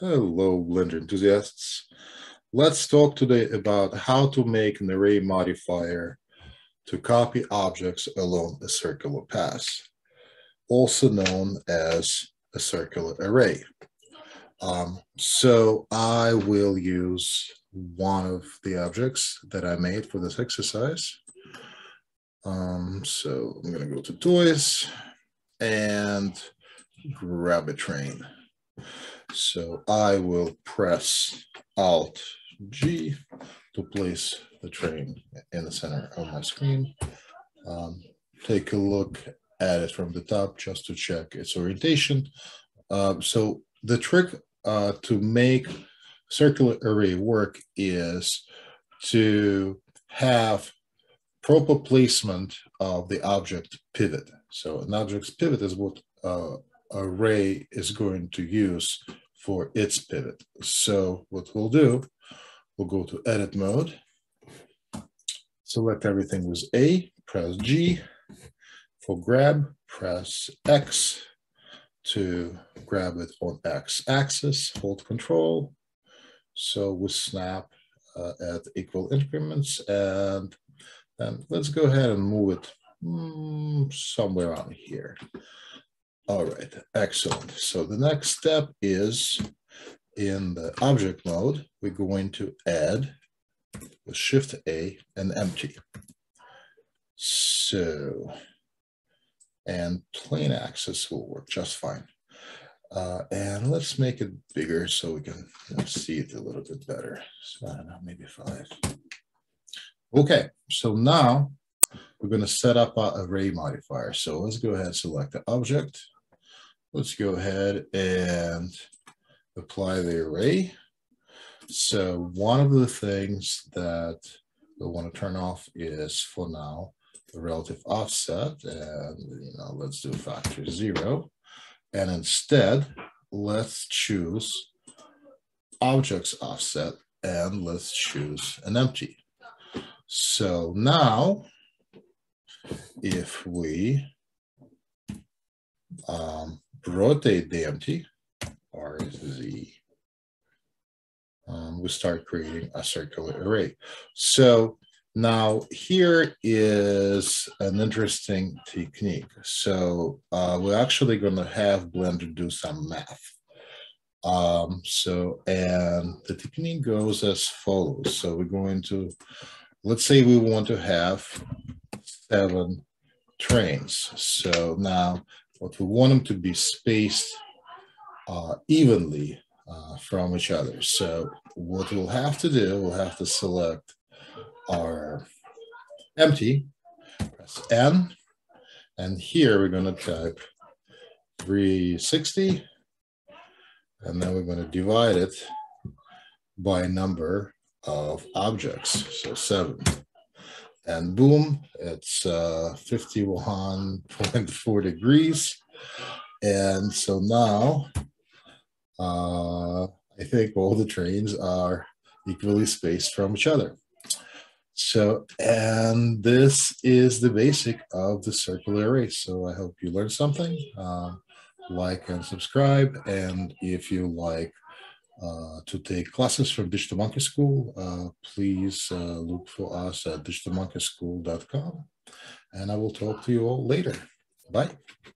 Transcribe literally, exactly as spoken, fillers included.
Hello, Blender enthusiasts. Let's talk today about how to make an array modifier to copy objects along a circular path, also known as a circular array. Um, so I will use one of the objects that I made for this exercise. Um, so I'm going to go to toys and grab a train. So I will press Alt G to place the train in the center of my screen. Um, take a look at it from the top just to check its orientation. Uh, so the trick uh, to make circular array work is to have proper placement of the object pivot. So an object's pivot is what uh, array is going to use for its pivot. So what we'll do, we'll go to edit mode, select everything with A, press G for grab, press X to grab it on X axis, hold control. So we snap uh, at equal increments, and then let's go ahead and move it mm, somewhere around here. All right, excellent. So the next step is, in the object mode, we're going to add with Shift A an empty. So, and plane axis will work just fine. Uh, and let's make it bigger so we can you know, see it a little bit better. So I don't know, maybe five. Okay, so now we're going to set up our array modifier. So let's go ahead and select the object. Let's go ahead and apply the array. So one of the things that we want to turn off is, for now, the relative offset. And you know, let's do factor zero. And instead, let's choose objects offset, and let's choose an empty. So now, if we um, rotate the empty, R Z, um, we start creating a circular array. So now here is an interesting technique. So uh, we're actually going to have Blender do some math. Um, so, and the technique goes as follows. So we're going to, let's say we want to have seven trains. So now what we want them to be spaced uh, evenly uh, from each other. So what we'll have to do, we'll have to select our empty, press N, and here we're gonna type three sixty, and then we're gonna divide it by number of objects, so seven. And boom, it's uh, fifty-one point four degrees. And so now, uh, I think all the trains are equally spaced from each other. So, and this is the basic of the circular array. So I hope you learned something. Um, like and subscribe. And if you like Uh, to take classes from Digital Monkey School, uh, please uh, look for us at digital monkey school dot com, and I will talk to you all later. Bye.